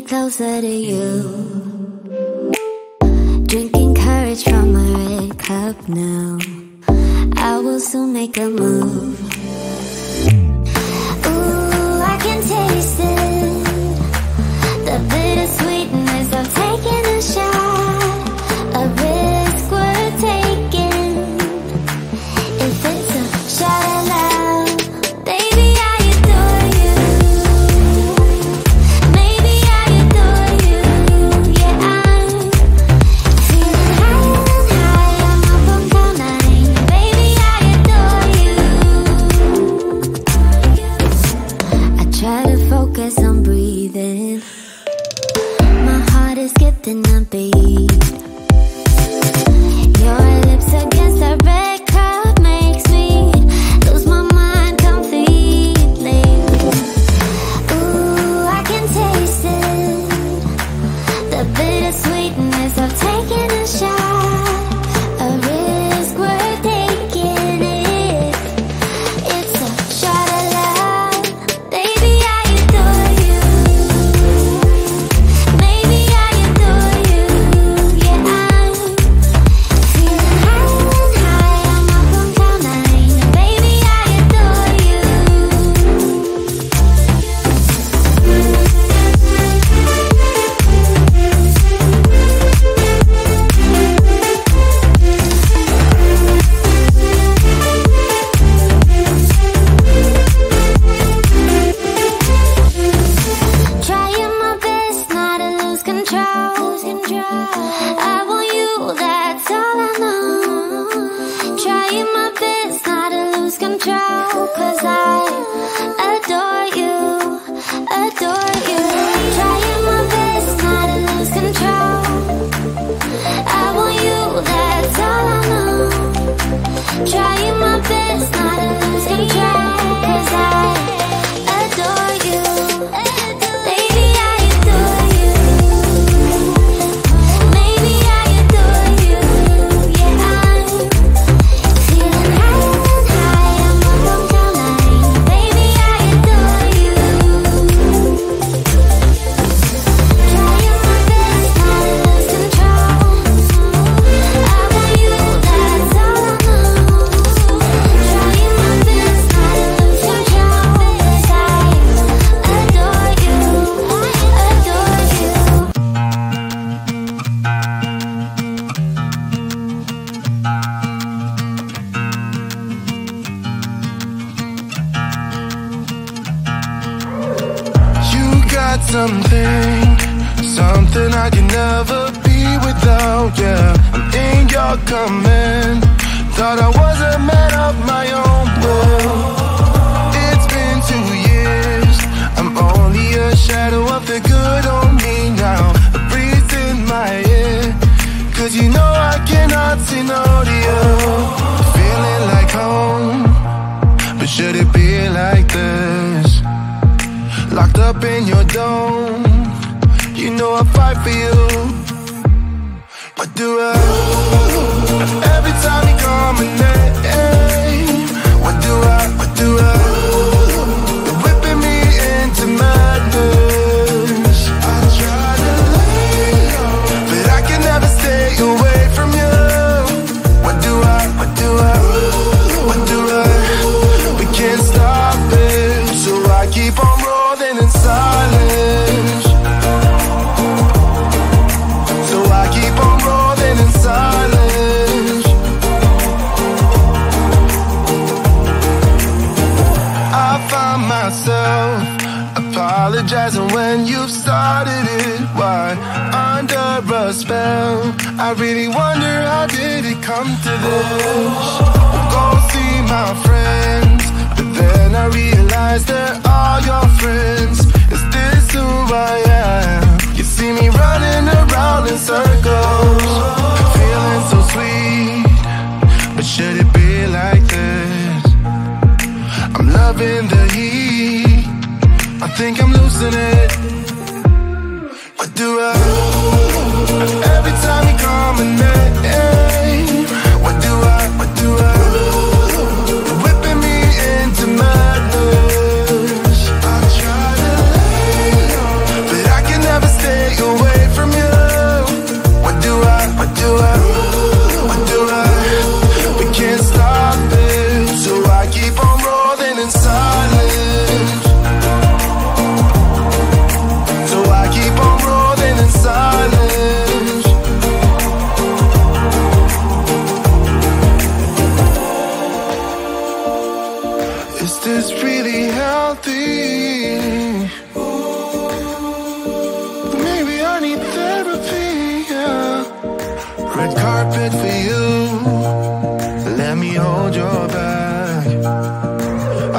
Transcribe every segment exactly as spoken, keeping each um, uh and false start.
get closer to you. Drinking courage from a red cup now. I will soon make a move. Ooh, I can taste it. The bitter sweetness of taking a shot. A risk worth taking. If it's a shot allowed, baby, I adore you. Maybe I adore you. Yeah, I'm feeling higher and higher. I'm up on cloud nine. Baby, I adore you. I try to focus on breathing. Is skipping a beat. Your lips against the red cup makes me lose my mind completely. Ooh, I can taste it. The bitter sweetness of taking a shot. A risk worth taking it. It's a shot of love. Baby, I adore you. Trying my best not to lose control, 'cause I adore you. Something, something I can never be without, yeah. I'm in your coming. Thought I was a man of my own world. It's been two years. I'm only a shadow of the good on me now. A breeze in my ear, 'cause you know I cannot say no to you. Feeling like home, but should it be like this? Locked up in your dome, you know I fight for you. What do I? Every time you call my name, what do I? What do I? You're whipping me into madness. I try to let go, but I can never stay away from you. What do I? What do I? What do I? We can't stop it, so I keep on rolling. Silence. So I keep on rolling in silence. I find myself apologizing when you've started it. Why? Under a spell, I really wonder how did it come to this. Go see my friends, but then I realize they're all your friends. Who I am. You see me running around in circles, feeling so sweet, but should it be like this? I'm loving the heat, I think I'm losing it. What do I? Every time you call my name, what do I? What do I? You're whipping me into madness. Never red carpet for you. Let me hold your back.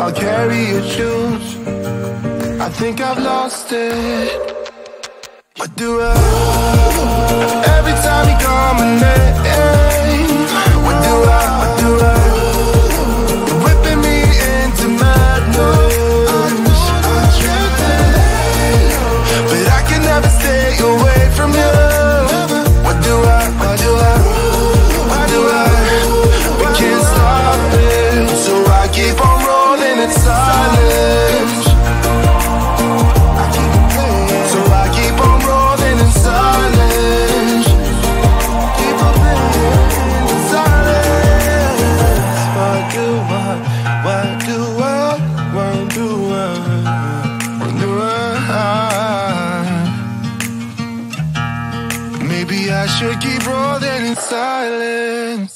I'll carry your shoes. I think I've lost it. What do I? Every time you call my name, what do I? What do I? You're whipping me into madness. I'm tripping, but I can never stay away from you. What do I? What do I? What do I? We can't stop it, so I keep on rolling in silence. I should keep rolling in silence.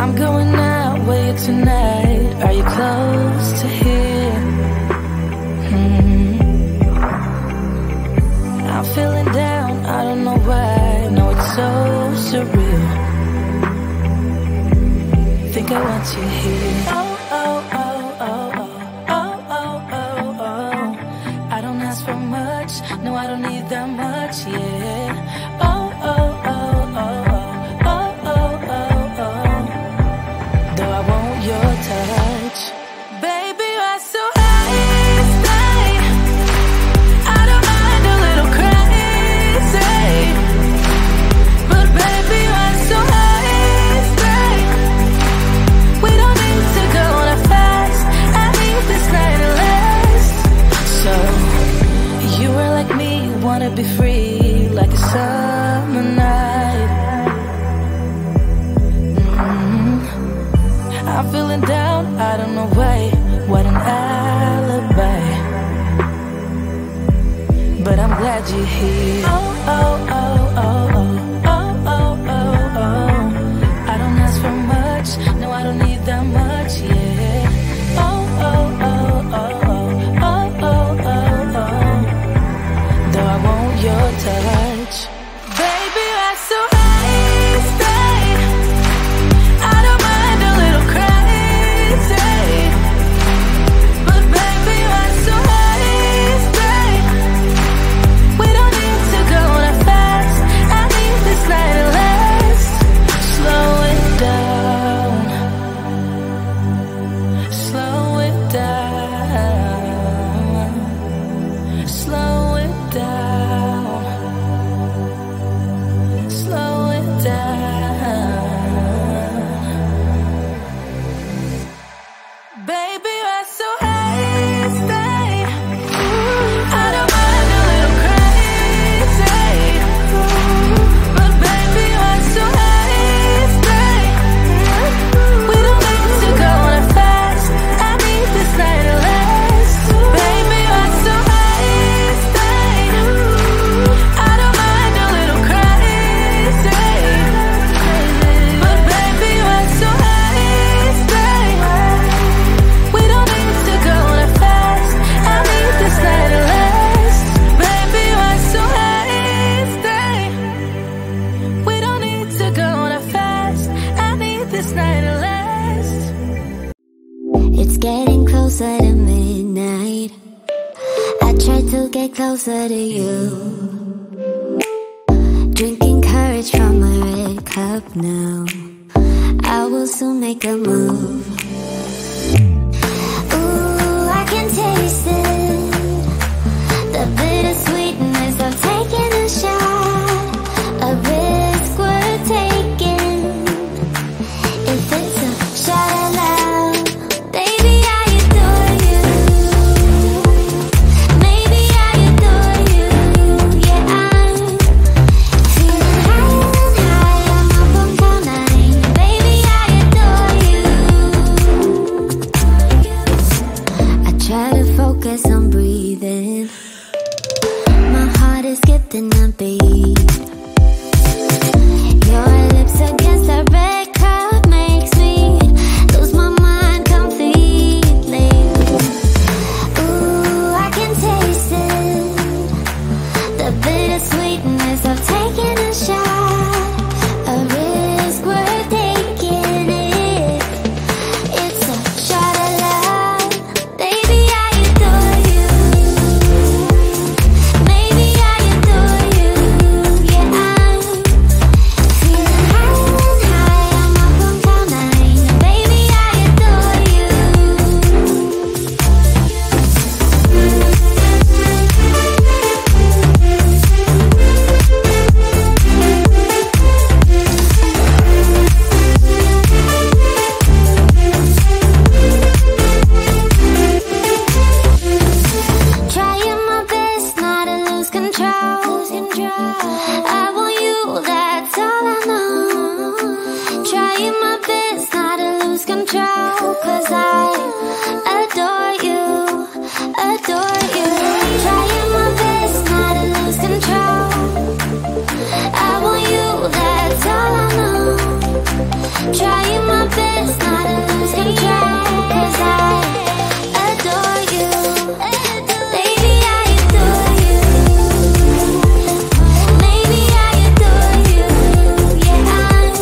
I'm going out with you tonight. Are you close to here? Hmm. I'm feeling down, I don't know why. No, it's so surreal. Think I want you here. No, I don't need that much, yeah. Oh, oh, oh, oh, oh, oh, oh, oh. Though I want your touch, baby, why so high? I don't mind a little crazy, but baby, why so high? We don't need to go on a fast. I need this night to last. So you are like me, wanna be free, like a summer night. Mm-hmm. I'm feeling down, I don't know why. What an alibi. But I'm glad you're here. Oh, oh, oh, oh, oh, oh, oh, oh, oh. I don't ask for much, no, I don't need that much, yeah. Oh, oh, oh, oh, oh, oh, oh, oh, oh. I want your touch. Baby, why so hasty? I don't mind a little crazy, but baby, why so hasty? We don't need to go on fast. I need this night to last. Slow it down. Slow it down. Slow down, slow it down, baby. I'm so hasty. I don't mind a little crazy, but baby, I'm so hasty. We don't need to go on fast. I need this night to last, baby. I'm so hasty. At midnight, I tried to get closer to you. Drinking courage from my red cup now. I will soon make a move. Ooh, I can taste it. The bitter sweetness of taking a shot. A risk worth taking. If it's a shot. Cup makes me lose my mind completely. 'cause I adore you, adore you. Trying my best not to lose control. I want you, that's all I know. Trying my best not to lose control, 'cause I adore you. Baby, I adore you. Maybe I adore you. Yeah, I'm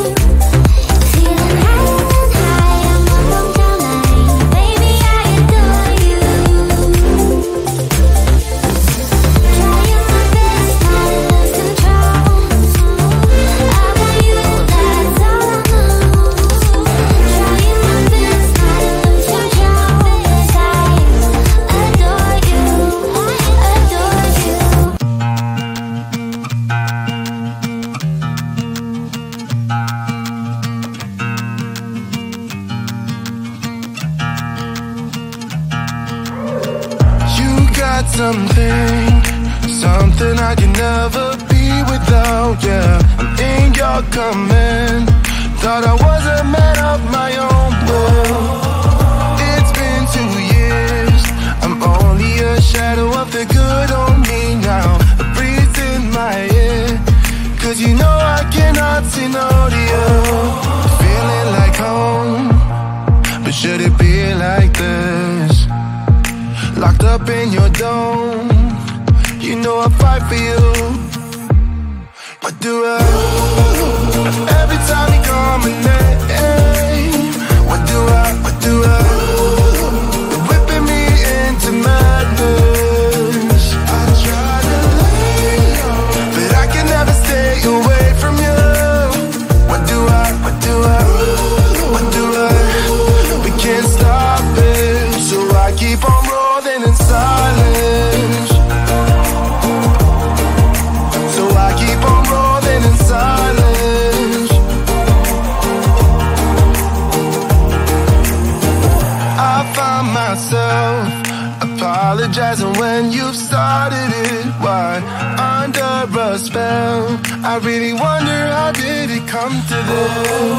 feeling higher than high. I'm up on down night. Baby, I adore you. Trying my best not to lose control. I want you, that's all I know. Trying my best not to lose control, 'cause I adore you, adore you. You got something, something I can never be without, yeah. I'm in your coming. Thought I was a man of my own, but it's been two years. I'm only a shadow of the good on me now. A breeze in my ear, 'cause you know I cannot say no to you. Feeling like home, but should it be like this? Locked up in your dome, you know I fight for you. What do I? Every time you call my name, what do I? What do I? Whipping me into madness. I try to lay low, but I can never stay away from you. What do I? What do I? What do I? We can't stop it, so I keep on rolling in silence. So I keep on rolling in silence. I find myself apologizing when you've started it. Why? Under a spell, I really wonder how did it come to this.